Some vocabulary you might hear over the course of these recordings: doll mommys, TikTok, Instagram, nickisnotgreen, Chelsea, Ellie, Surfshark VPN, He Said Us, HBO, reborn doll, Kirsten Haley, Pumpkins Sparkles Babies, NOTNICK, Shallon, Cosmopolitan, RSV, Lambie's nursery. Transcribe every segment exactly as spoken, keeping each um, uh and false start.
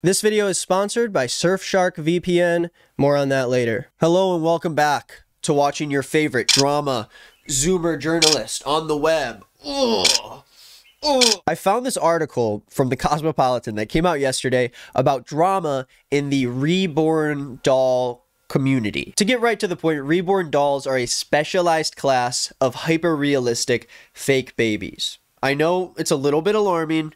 This video is sponsored by Surfshark V P N. More on that later. Hello and welcome back to watching your favorite drama Zoomer journalist on the web. Ugh. Ugh. I found this article from the Cosmopolitan that came out yesterday about drama in the reborn doll community. To get right to the point, reborn dolls are a specialized class of hyper-realistic fake babies. I know it's a little bit alarming.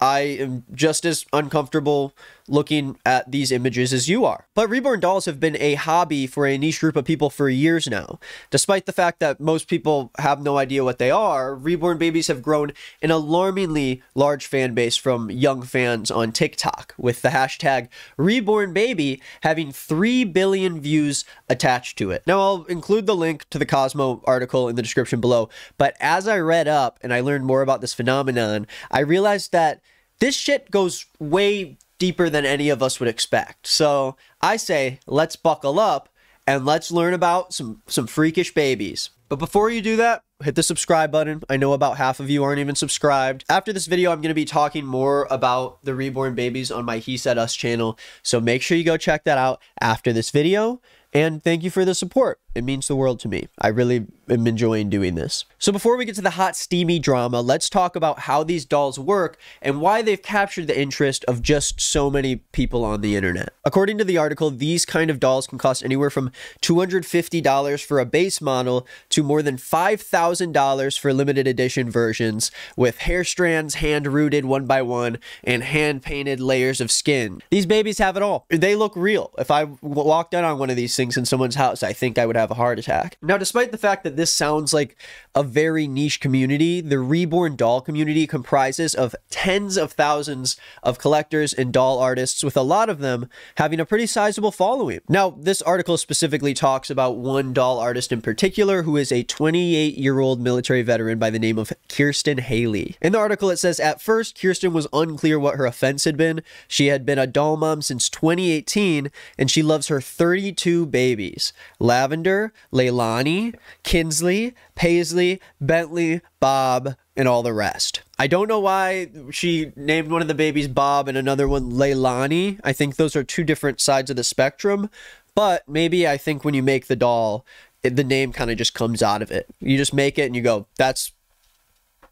I am just as uncomfortable looking at these images as you are. But reborn dolls have been a hobby for a niche group of people for years now. Despite the fact that most people have no idea what they are, reborn babies have grown an alarmingly large fan base from young fans on TikTok, with the hashtag rebornbaby having three billion views attached to it. Now, I'll include the link to the Cosmo article in the description below, but as I read up and I learned more about this phenomenon, I realized that this shit goes way deeper than any of us would expect. So I say, let's buckle up and let's learn about some, some freakish babies. But before you do that, hit the subscribe button. I know about half of you aren't even subscribed. After this video, I'm going to be talking more about the reborn babies on my He Said Us channel. So make sure you go check that out after this video. And thank you for the support. It means the world to me. I really am enjoying doing this. So before we get to the hot, steamy drama, let's talk about how these dolls work and why they've captured the interest of just so many people on the internet. According to the article, these kind of dolls can cost anywhere from two hundred fifty dollars for a base model to more than five thousand dollars for limited edition versions, with hair strands hand-rooted one by one and hand-painted layers of skin. These babies have it all. They look real. If I walked out on one of these things in someone's house, I think I would have a heart attack. Now, despite the fact that this sounds like a very niche community, the reborn doll community comprises of tens of thousands of collectors and doll artists, with a lot of them having a pretty sizable following. Now, this article specifically talks about one doll artist in particular, who is a twenty-eight-year-old military veteran by the name of Kirsten Haley. In the article, it says, at first, Kirsten was unclear what her offense had been. She had been a doll mom since twenty eighteen, and she loves her thirty-two babies: Lavender, Leilani, Kinsley, Paisley, Bentley, Bob, and all the rest. I don't know why she named one of the babies Bob and another one Leilani. I think those are two different sides of the spectrum, but maybe I think when you make the doll, it, the name kind of just comes out of it. You just make it and you go, that's,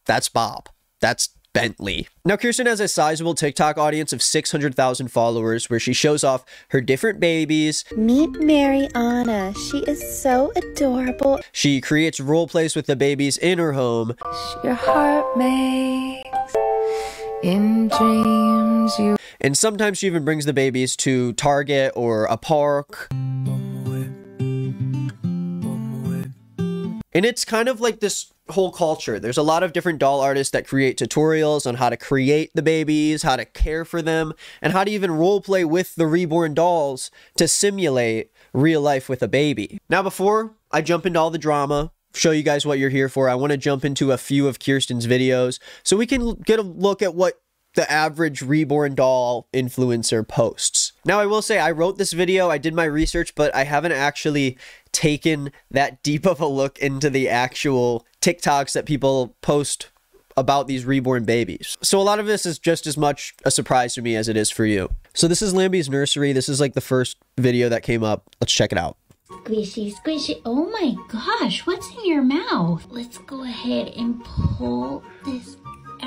that's Bob. That's Bentley. Now, Kirsten has a sizable TikTok audience of six hundred thousand followers, where she shows off her different babies. Meet Mariana. She is so adorable. She creates role plays with the babies in her home. Your heart makes in dreams you. And sometimes she even brings the babies to Target or a park. And it's kind of like this whole culture. There's a lot of different doll artists that create tutorials on how to create the babies, how to care for them, and how to even role play with the reborn dolls to simulate real life with a baby. Now, before I jump into all the drama, show you guys what you're here for, I want to jump into a few of Kirsten's videos so we can get a look at what the average reborn doll influencer posts. Now, I will say, I wrote this video, I did my research, but I haven't actually taken that deep of a look into the actual TikToks that people post about these reborn babies. So a lot of this is just as much a surprise to me as it is for you. So this is Lambie's Nursery. This is like the first video that came up. Let's check it out. Squishy, squishy. Oh my gosh, what's in your mouth? Let's go ahead and pull this.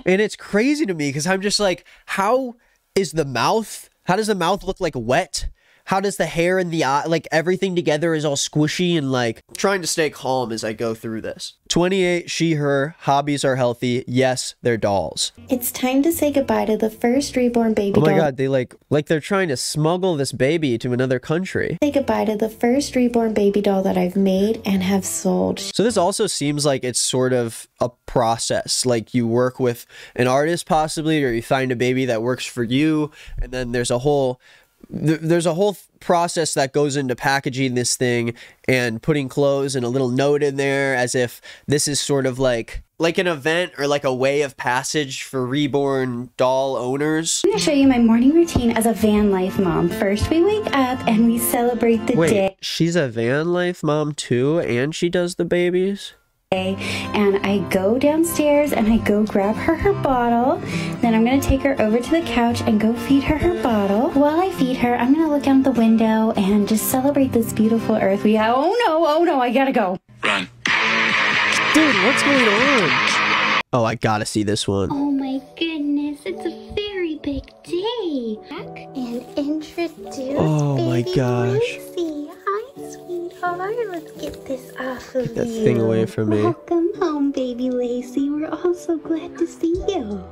And it's crazy to me because I'm just like, how is the mouth? How does the mouth look like wet? How does the hair and the eye, like everything together is all squishy and like... I'm trying to stay calm as I go through this. twenty-eight, she, her, hobbies are healthy. Yes, they're dolls. It's time to say goodbye to the first reborn baby doll. Oh my doll. God, they like, like they're trying to smuggle this baby to another country. Say goodbye to the first reborn baby doll that I've made and have sold. So this also seems like it's sort of a process. Like you work with an artist possibly, or you find a baby that works for you. And then there's a whole... There's a whole process that goes into packaging this thing and putting clothes and a little note in there, as if this is sort of like like an event or like a way of passage for reborn doll owners. I'm going to show you my morning routine as a van life mom. First, we wake up and we celebrate the Wait, day. She's a van life mom too, and she does the babies? And I go downstairs and I go grab her her bottle. Then I'm gonna take her over to the couch and go feed her her bottle. While I feed her, I'm gonna look out the window and just celebrate this beautiful earth we have. Oh no, oh no, I gotta go. Run. Dude, what's going on? Oh, I gotta see this one. Oh my goodness, it's a very big day. And introduce oh baby my gosh. Lucy. Hi, sweetheart. Let's get this off of you. Get that you. thing away from me. Welcome home, baby Lacey. We're all so glad to see you.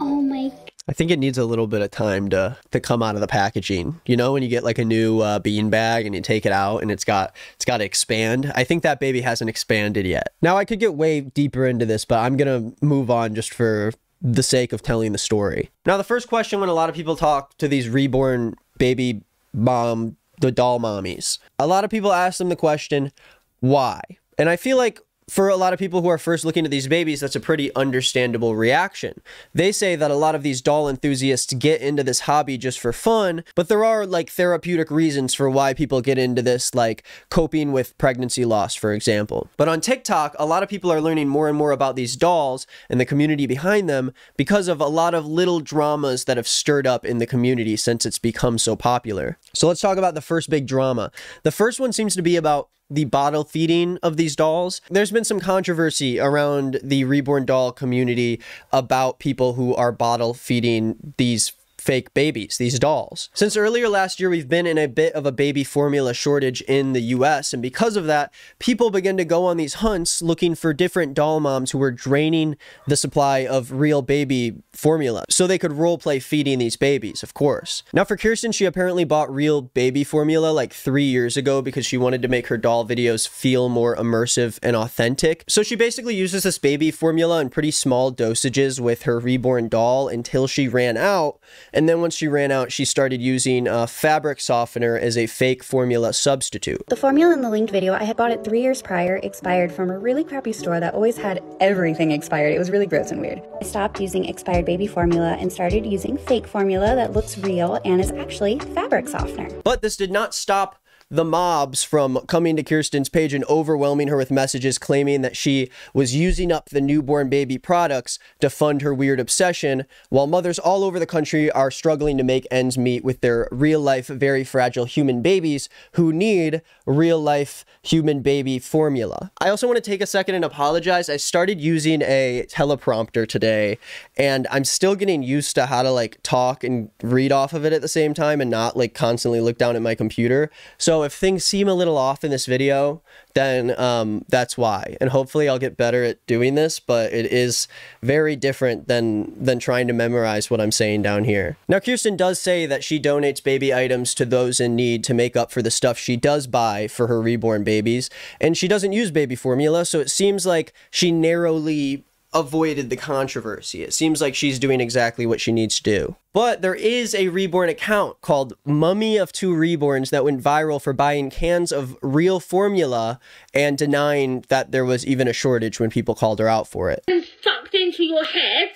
Oh my. I think it needs a little bit of time to to come out of the packaging. You know, when you get like a new uh, bean bag and you take it out and it's got it's got to expand. I think that baby hasn't expanded yet. Now I could get way deeper into this, but I'm gonna move on just for the sake of telling the story. Now the first question when a lot of people talk to these reborn baby mom, the doll mommies, a lot of people ask them the question, why? And I feel like for a lot of people who are first looking at these babies, that's a pretty understandable reaction. They say that a lot of these doll enthusiasts get into this hobby just for fun, but there are like therapeutic reasons for why people get into this, like coping with pregnancy loss, for example. But on TikTok, a lot of people are learning more and more about these dolls and the community behind them because of a lot of little dramas that have stirred up in the community since it's become so popular. So let's talk about the first big drama. The first one seems to be about the bottle feeding of these dolls. There's been some controversy around the reborn doll community about people who are bottle feeding these fake babies, these dolls. Since earlier last year, we've been in a bit of a baby formula shortage in the U S, and because of that, people began to go on these hunts looking for different doll moms who were draining the supply of real baby formula so they could roleplay feeding these babies, of course. Now for Kirsten, she apparently bought real baby formula like three years ago because she wanted to make her doll videos feel more immersive and authentic. So she basically uses this baby formula in pretty small dosages with her reborn doll until she ran out. And then once she ran out, she started using a fabric softener as a fake formula substitute. The formula in the linked video, I had bought it three years prior, expired, from a really crappy store that always had everything expired. It was really gross and weird. I stopped using expired baby formula and started using fake formula that looks real and is actually fabric softener. But this did not stop the mobs from coming to Kirsten's page and overwhelming her with messages claiming that she was using up the newborn baby products to fund her weird obsession, while mothers all over the country are struggling to make ends meet with their real-life, very fragile human babies who need real-life human baby formula. I also want to take a second and apologize. I started using a teleprompter today, and I'm still getting used to how to like talk and read off of it at the same time and not like constantly look down at my computer. So if things seem a little off in this video, then um, that's why. And hopefully I'll get better at doing this, but it is very different than, than trying to memorize what I'm saying down here. Now, Kirsten does say that she donates baby items to those in need to make up for the stuff she does buy for her reborn babies. And she doesn't use baby formula, so it seems like she narrowly avoided the controversy. It seems like she's doing exactly what she needs to do. But there is a reborn account called Mummy of Two Reborns that went viral for buying cans of real formula and denying that there was even a shortage when people called her out for it. It's tucked into your head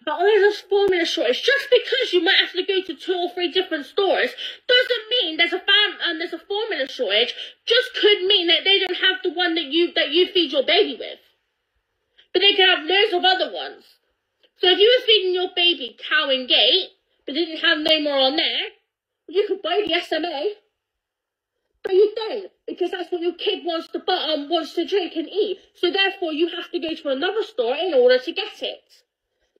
about all this formula shortage. Just because you might have to go to two or three different stores doesn't mean there's a fam um, there's a formula shortage. Just could mean that they don't have the one that you that you feed your baby with. But they could have loads of other ones. So if you were feeding your baby cow and gate, but didn't have no more on there, you could buy the S M A. But you don't, because that's what your kid wants to um, wants to drink and eat. So therefore, you have to go to another store in order to get it.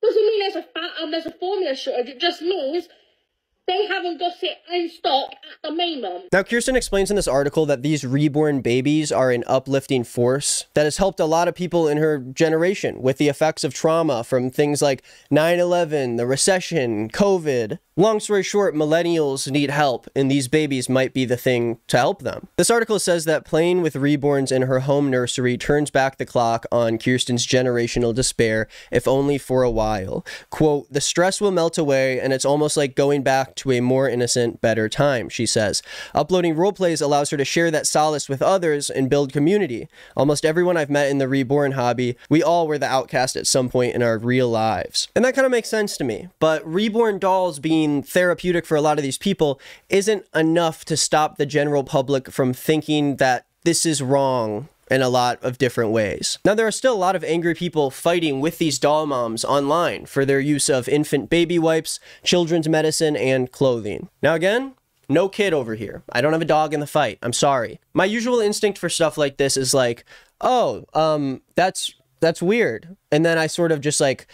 Doesn't mean there's a fat, um, there's a formula shortage. It just means they haven't got it in stock at the moment. Now, Kirsten explains in this article that these reborn babies are an uplifting force that has helped a lot of people in her generation with the effects of trauma from things like nine eleven, the recession, COVID. Long story short, millennials need help, and these babies might be the thing to help them. This article says that playing with reborns in her home nursery turns back the clock on Kirsten's generational despair, if only for a while. Quote, "The stress will melt away, and it's almost like going back to a more innocent, better time," she says. Uploading roleplays allows her to share that solace with others and build community. Almost everyone I've met in the reborn hobby, we all were the outcast at some point in our real lives. And that kind of makes sense to me, but reborn dolls being therapeutic for a lot of these people isn't enough to stop the general public from thinking that this is wrong in a lot of different ways. Now, there are still a lot of angry people fighting with these doll moms online for their use of infant baby wipes, children's medicine, and clothing. Now again, no kid over here. I don't have a dog in the fight. I'm sorry. My usual instinct for stuff like this is like, oh, um, that's, that's weird. And then I sort of just like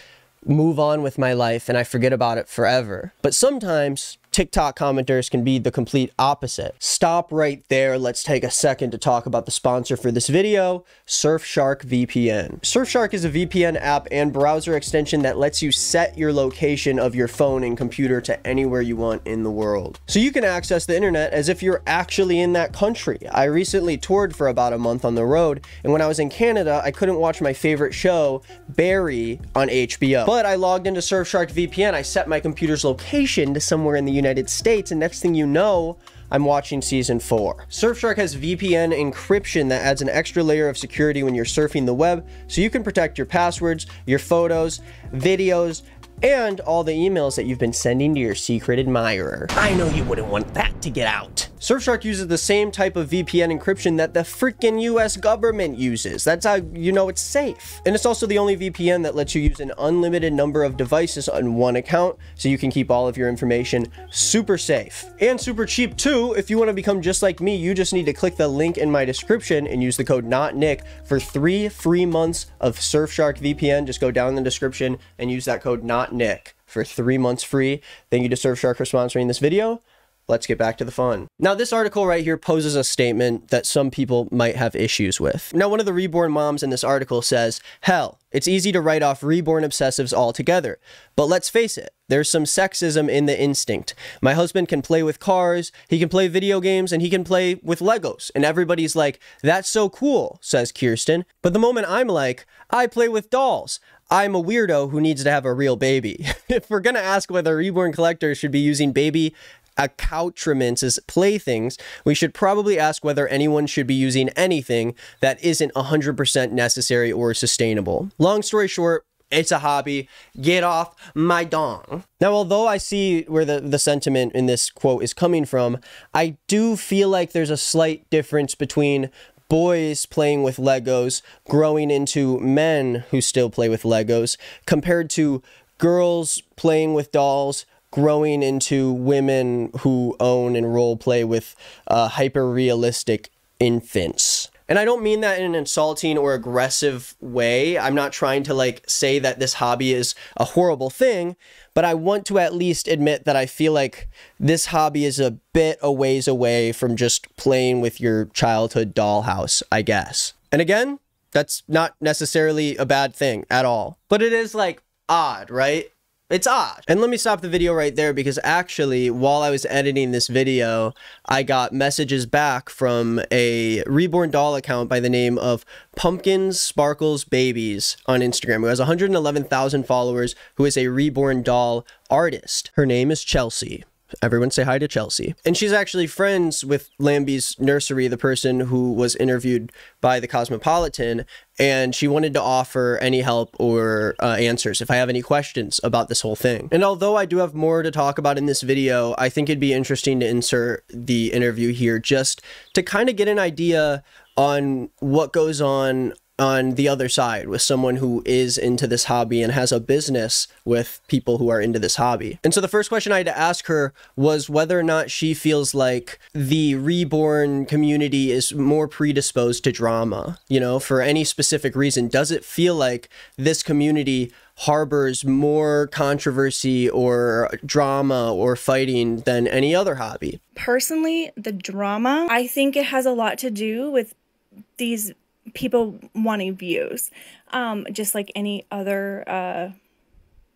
move on with my life and I forget about it forever. But sometimes TikTok commenters can be the complete opposite. Stop right there. Let's take a second to talk about the sponsor for this video, Surfshark V P N. Surfshark is a V P N app and browser extension that lets you set your location of your phone and computer to anywhere you want in the world. So you can access the internet as if you're actually in that country. I recently toured for about a month on the road, and when I was in Canada, I couldn't watch my favorite show, Barry, on H B O. But I logged into Surfshark V P N. I set my computer's location to somewhere in the United States, and next thing you know, I'm watching season four. Surfshark has V P N encryption that adds an extra layer of security when you're surfing the web, so you can protect your passwords, your photos, videos, and all the emails that you've been sending to your secret admirer. I know you wouldn't want that to get out. Surfshark uses the same type of V P N encryption that the freaking U S government uses. That's how you know it's safe. And it's also the only V P N that lets you use an unlimited number of devices on one account, so you can keep all of your information super safe. And super cheap too. If you want to become just like me, you just need to click the link in my description and use the code NOTNICK for three free months of Surfshark V P N. Just go down in the description and use that code NOTNICK. Nick for three months free. Thank you to Surfshark for sponsoring this video. Let's get back to the fun. Now, this article right here poses a statement that some people might have issues with. Now, one of the reborn moms in this article says, hell, it's easy to write off reborn obsessives altogether. But let's face it, there's some sexism in the instinct. My husband can play with cars, he can play video games, and he can play with Legos. And everybody's like, that's so cool, says Kirsten. But the moment I'm like, I play with dolls, I'm a weirdo who needs to have a real baby. If we're gonna ask whether reborn collectors should be using baby accoutrements as playthings, we should probably ask whether anyone should be using anything that isn't one hundred percent necessary or sustainable. Long story short, it's a hobby. Get off my dong. Now, although I see where the, the sentiment in this quote is coming from, I do feel like there's a slight difference between boys playing with Legos growing into men who still play with Legos compared to girls playing with dolls growing into women who own and role play with uh, hyper-realistic infants. And I don't mean that in an insulting or aggressive way. I'm not trying to like say that this hobby is a horrible thing, but I want to at least admit that I feel like this hobby is a bit a ways away from just playing with your childhood dollhouse, I guess. And again, that's not necessarily a bad thing at all, but it is like odd, right? It's odd. And let me stop the video right there, because actually, while I was editing this video, I got messages back from a reborn doll account by the name of Pumpkins Sparkles Babies on Instagram, who has one hundred eleven thousand followers, who is a reborn doll artist. Her name is Chelsea. Everyone say hi to Chelsea. And she's actually friends with Lambie's Nursery, the person who was interviewed by the Cosmopolitan, and she wanted to offer any help or uh, answers if I have any questions about this whole thing. And although I do have more to talk about in this video, I think it'd be interesting to insert the interview here just to kind of get an idea on what goes on on the other side with someone who is into this hobby and has a business with people who are into this hobby. And so the first question I had to ask her was whether or not she feels like the reborn community is more predisposed to drama, you know, for any specific reason. Does it feel like this community harbors more controversy or drama or fighting than any other hobby? Personally, the drama, I think it has a lot to do with these people wanting views, um, just like any other, uh,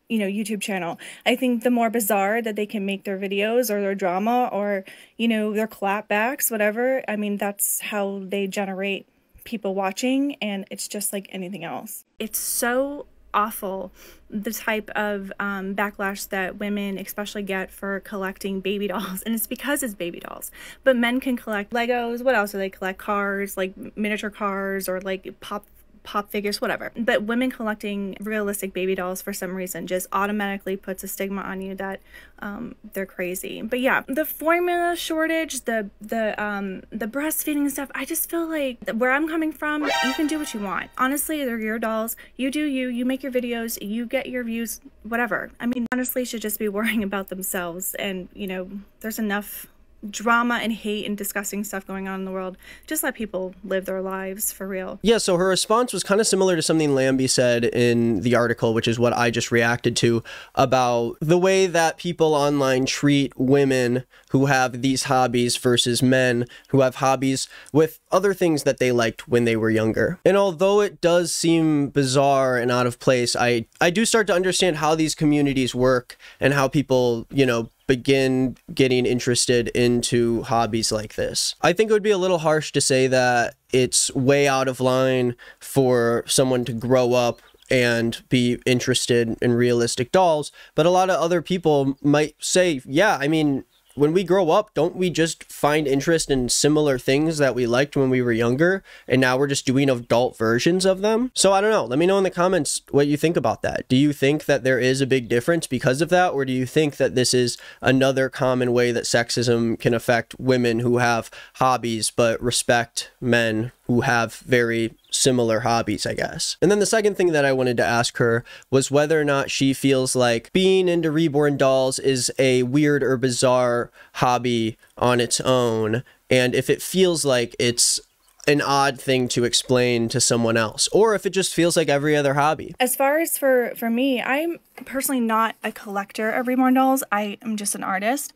you know, YouTube channel. I think the more bizarre that they can make their videos or their drama or, you know, their clapbacks, whatever, I mean, that's how they generate people watching, and it's just like anything else. It's so awful, the type of um, backlash that women especially get for collecting baby dolls, and it's because it's baby dolls. But men can collect Legos. What else do they collect? Cars, like miniature cars, or like pop pop figures, whatever. But women collecting realistic baby dolls for some reason just automatically puts a stigma on you that um, they're crazy. But yeah, the formula shortage, the the um, the breastfeeding stuff, I just feel like where I'm coming from, you can do what you want. Honestly, they're your dolls. You do you. You make your videos. You get your views, whatever. I mean, honestly, should just be worrying about themselves. And, you know, there's enough drama and hate and disgusting stuff going on in the world. Just let people live their lives, for real. Yeah, so her response was kind of similar to something Lambie said in the article, which is what I just reacted to, about the way that people online treat women who have these hobbies versus men who have hobbies with other things that they liked when they were younger. And although it does seem bizarre and out of place, I, I do start to understand how these communities work and how people, you know, begin getting interested into hobbies like this. I think it would be a little harsh to say that it's way out of line for someone to grow up and be interested in realistic dolls, but a lot of other people might say, yeah, I mean, when we grow up, don't we just find interest in similar things that we liked when we were younger, and now we're just doing adult versions of them? So I don't know. Let me know in the comments what you think about that. Do you think that there is a big difference because of that, or do you think that this is another common way that sexism can affect women who have hobbies but respect men who have very similar hobbies, I guess? And then the second thing that I wanted to ask her was whether or not she feels like being into reborn dolls is a weird or bizarre hobby on its own, and if it feels like it's an odd thing to explain to someone else, or if it just feels like every other hobby. As far as for, for me, I'm personally not a collector of reborn dolls. I am just an artist.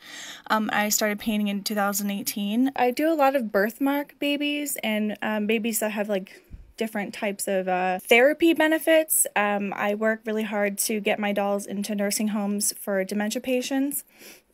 Um, I started painting in two thousand eighteen. I do a lot of birthmark babies and um, babies that have like different types of uh, therapy benefits. Um, I work really hard to get my dolls into nursing homes for dementia patients.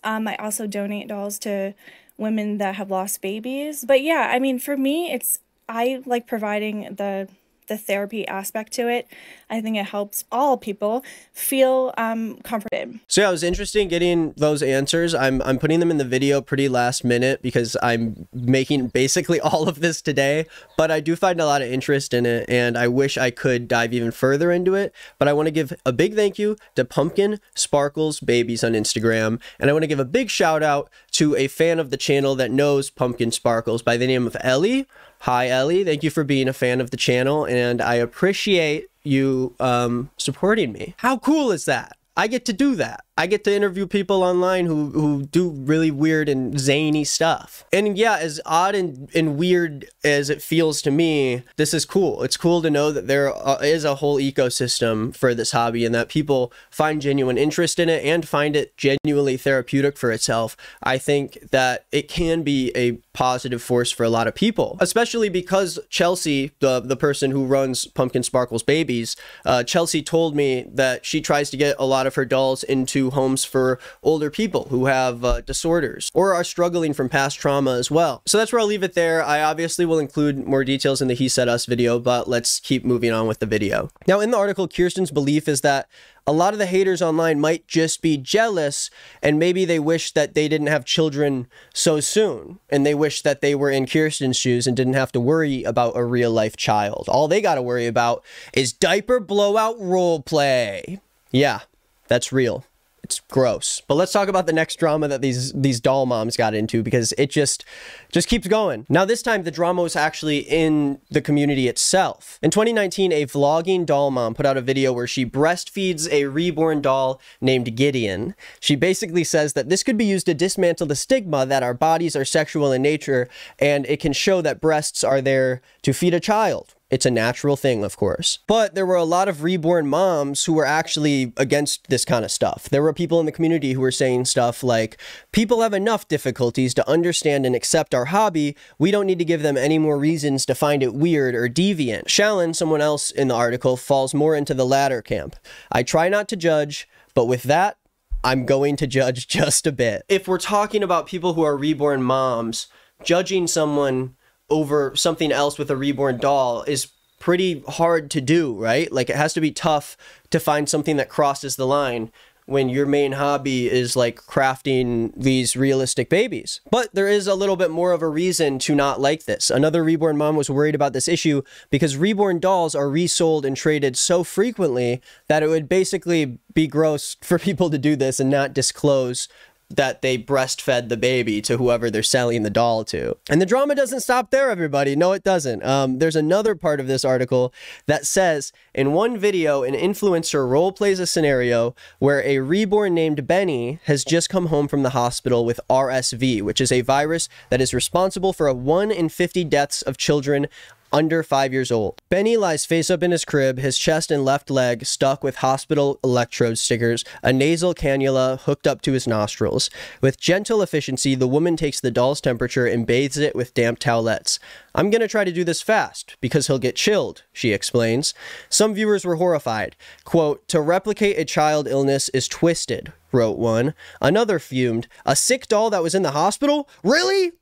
Um, I also donate dolls to women that have lost babies. But yeah, I mean, for me, it's, I like providing the the therapy aspect to it. I think it helps all people feel um, comforted. So yeah, it was interesting getting those answers. I'm, I'm putting them in the video pretty last minute because I'm making basically all of this today, but I do find a lot of interest in it and I wish I could dive even further into it. But I want to give a big thank you to Pumpkin Sparkles Babies on Instagram. And I want to give a big shout out to a fan of the channel that knows Pumpkin Sparkles by the name of Ellie. Hi, Ellie. Thank you for being a fan of the channel, and I appreciate you um, supporting me. How cool is that? I get to do that. I get to interview people online who, who do really weird and zany stuff. And yeah, as odd and, and weird as it feels to me, this is cool. It's cool to know that there is a whole ecosystem for this hobby and that people find genuine interest in it and find it genuinely therapeutic for itself. I think that it can be a positive force for a lot of people, especially because Chelsea, the, the person who runs Pumpkin Sparkles Babies, uh, Chelsea told me that she tries to get a lot of her dolls into homes for older people who have uh, disorders or are struggling from past trauma as well. So that's where I'll leave it there. I obviously will include more details in the He Said Us video, but let's keep moving on with the video. Now in the article, Kirsten's belief is that a lot of the haters online might just be jealous, and maybe they wish that they didn't have children so soon, and they wish that they were in Kirsten's shoes and didn't have to worry about a real life child. All they gotta worry about is diaper blowout role play. Yeah, that's real. It's gross. But let's talk about the next drama that these these doll moms got into, because it just just keeps going. Now this time the drama was actually in the community itself. In twenty nineteen, a vlogging doll mom put out a video where she breastfeeds a reborn doll named Gideon. She basically says that this could be used to dismantle the stigma that our bodies are sexual in nature, and it can show that breasts are there to feed a child. It's a natural thing, of course. But there were a lot of reborn moms who were actually against this kind of stuff. There were people in the community who were saying stuff like, people have enough difficulties to understand and accept our hobby. We don't need to give them any more reasons to find it weird or deviant. Shallon, someone else in the article, falls more into the latter camp. I try not to judge, but with that, I'm going to judge just a bit. If we're talking about people who are reborn moms, judging someone over something else with a reborn doll is pretty hard to do, right? Like, it has to be tough to find something that crosses the line when your main hobby is like crafting these realistic babies. But there is a little bit more of a reason to not like this. Another reborn mom was worried about this issue because reborn dolls are resold and traded so frequently that it would basically be gross for people to do this and not disclose that they breastfed the baby to whoever they're selling the doll to. And the drama doesn't stop there, everybody. No, it doesn't. Um, there's another part of this article that says, in one video, an influencer role plays a scenario where a reborn named Benny has just come home from the hospital with R S V, which is a virus that is responsible for a one in fifty deaths of children under five years old. Benny lies face up in his crib, his chest and left leg stuck with hospital electrode stickers, a nasal cannula hooked up to his nostrils. With gentle efficiency, the woman takes the doll's temperature and bathes it with damp towelettes. "I'm gonna try to do this fast, because he'll get chilled," she explains. Some viewers were horrified. Quote, "To replicate a child illness is twisted," wrote one. Another fumed, "A sick doll that was in the hospital? Really?"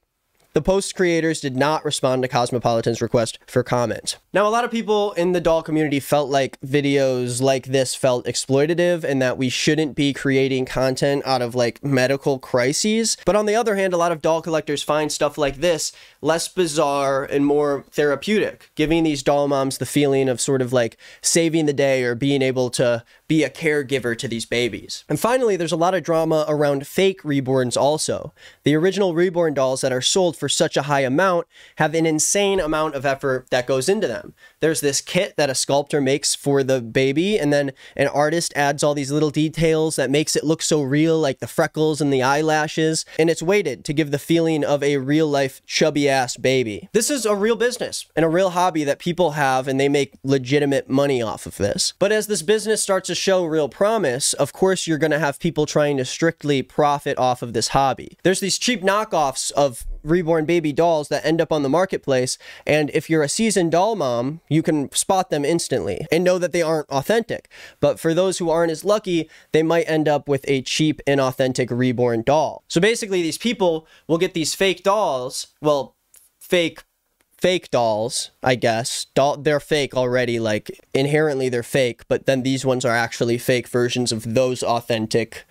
The post creators did not respond to Cosmopolitan's request for comment. Now, a lot of people in the doll community felt like videos like this felt exploitative and that we shouldn't be creating content out of like medical crises. But on the other hand, a lot of doll collectors find stuff like this less bizarre and more therapeutic, giving these doll moms the feeling of sort of like saving the day or being able to be a caregiver to these babies. And finally, there's a lot of drama around fake reborns also. The original reborn dolls that are sold for for such a high amount have an insane amount of effort that goes into them. There's this kit that a sculptor makes for the baby, and then an artist adds all these little details that makes it look so real, like the freckles and the eyelashes, and it's weighted to give the feeling of a real-life chubby-ass baby. This is a real business and a real hobby that people have, and they make legitimate money off of this. But as this business starts to show real promise, of course you're going to have people trying to strictly profit off of this hobby. There's these cheap knockoffs of reborn baby dolls that end up on the marketplace, and if you're a seasoned doll mom, you can spot them instantly and know that they aren't authentic. But for those who aren't as lucky, they might end up with a cheap, inauthentic reborn doll. So basically, these people will get these fake dolls, well, fake fake dolls, I guess. Doll, they're fake already, like, inherently they're fake, but then these ones are actually fake versions of those authentic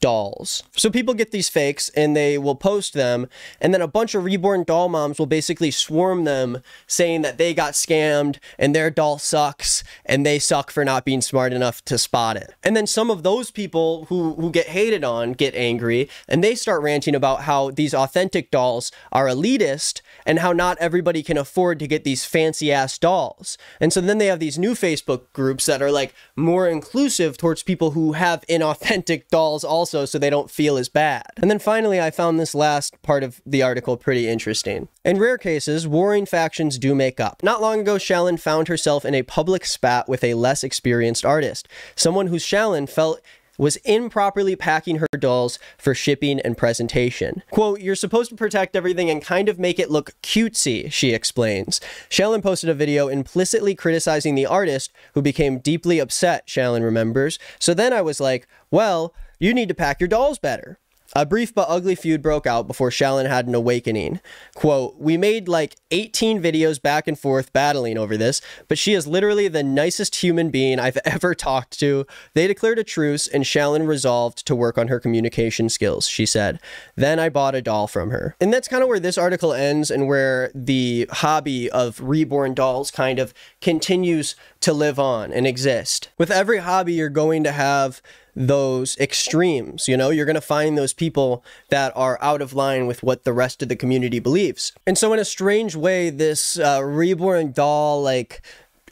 dolls. So people get these fakes and they will post them, and then a bunch of reborn doll moms will basically swarm them saying that they got scammed and their doll sucks and they suck for not being smart enough to spot it. And then some of those people who, who get hated on get angry and they start ranting about how these authentic dolls are elitist and how not everybody can afford to get these fancy ass dolls. And so then they have these new Facebook groups that are like more inclusive towards people who have inauthentic dolls also, so they don't feel as bad. And then finally, I found this last part of the article pretty interesting. In rare cases, warring factions do make up. Not long ago, Shallon found herself in a public spat with a less experienced artist, someone who Shallon felt was improperly packing her dolls for shipping and presentation. Quote, "You're supposed to protect everything and kind of make it look cutesy," she explains. Shallon posted a video implicitly criticizing the artist, who became deeply upset, Shallon remembers. "So then I was like, well, you need to pack your dolls better." A brief but ugly feud broke out before Shallon had an awakening. Quote, "We made like eighteen videos back and forth battling over this, but she is literally the nicest human being I've ever talked to." They declared a truce and Shallon resolved to work on her communication skills, she said. "Then I bought a doll from her." And that's kind of where this article ends and where the hobby of reborn dolls kind of continues to live on and exist. With every hobby, you're going to have those extremes, you know? You're going to find those people that are out of line with what the rest of the community believes. And so in a strange way, this uh, reborn doll, like,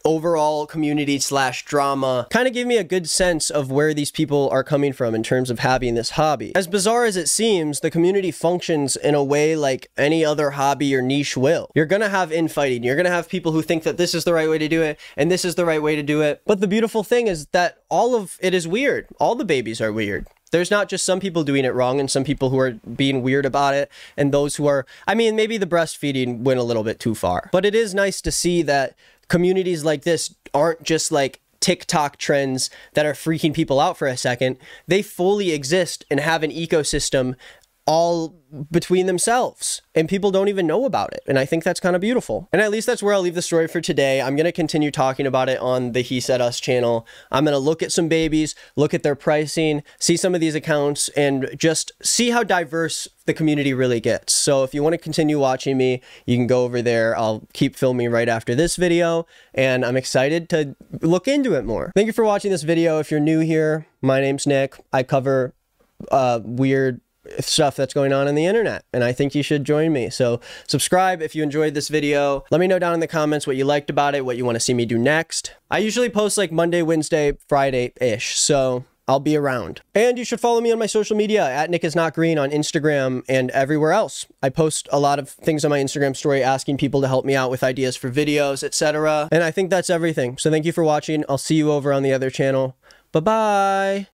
overall community slash drama kind of gave me a good sense of where these people are coming from in terms of having this hobby. As bizarre as it seems, the community functions in a way like any other hobby or niche will. You're gonna have infighting, you're gonna have people who think that this is the right way to do it, and this is the right way to do it. But the beautiful thing is that all of it is weird. All the babies are weird. There's not just some people doing it wrong and some people who are being weird about it and those who are, I mean, maybe the breastfeeding went a little bit too far. But it is nice to see that communities like this aren't just like TikTok trends that are freaking people out for a second. They fully exist and have an ecosystem all between themselves, and people don't even know about it. And I think that's kind of beautiful. And at least that's where I'll leave the story for today. I'm going to continue talking about it on the He Said Us channel. I'm going to look at some babies, look at their pricing, see some of these accounts, and just see how diverse the community really gets. So if you want to continue watching me, you can go over there. I'll keep filming right after this video, and I'm excited to look into it more. Thank you for watching this video. If you're new here, my name's Nick. I cover uh, weird stuff that's going on in the internet, and I think you should join me. So subscribe if you enjoyed this video. Let me know down in the comments what you liked about it, what you want to see me do next. I usually post like Monday, Wednesday, Friday ish so I'll be around. And you should follow me on my social media at nickisnotgreen on Instagram and everywhere else. I post a lot of things on my Instagram story asking people to help me out with ideas for videos, etc. And I think that's everything. So thank you for watching. I'll see you over on the other channel. Bye bye.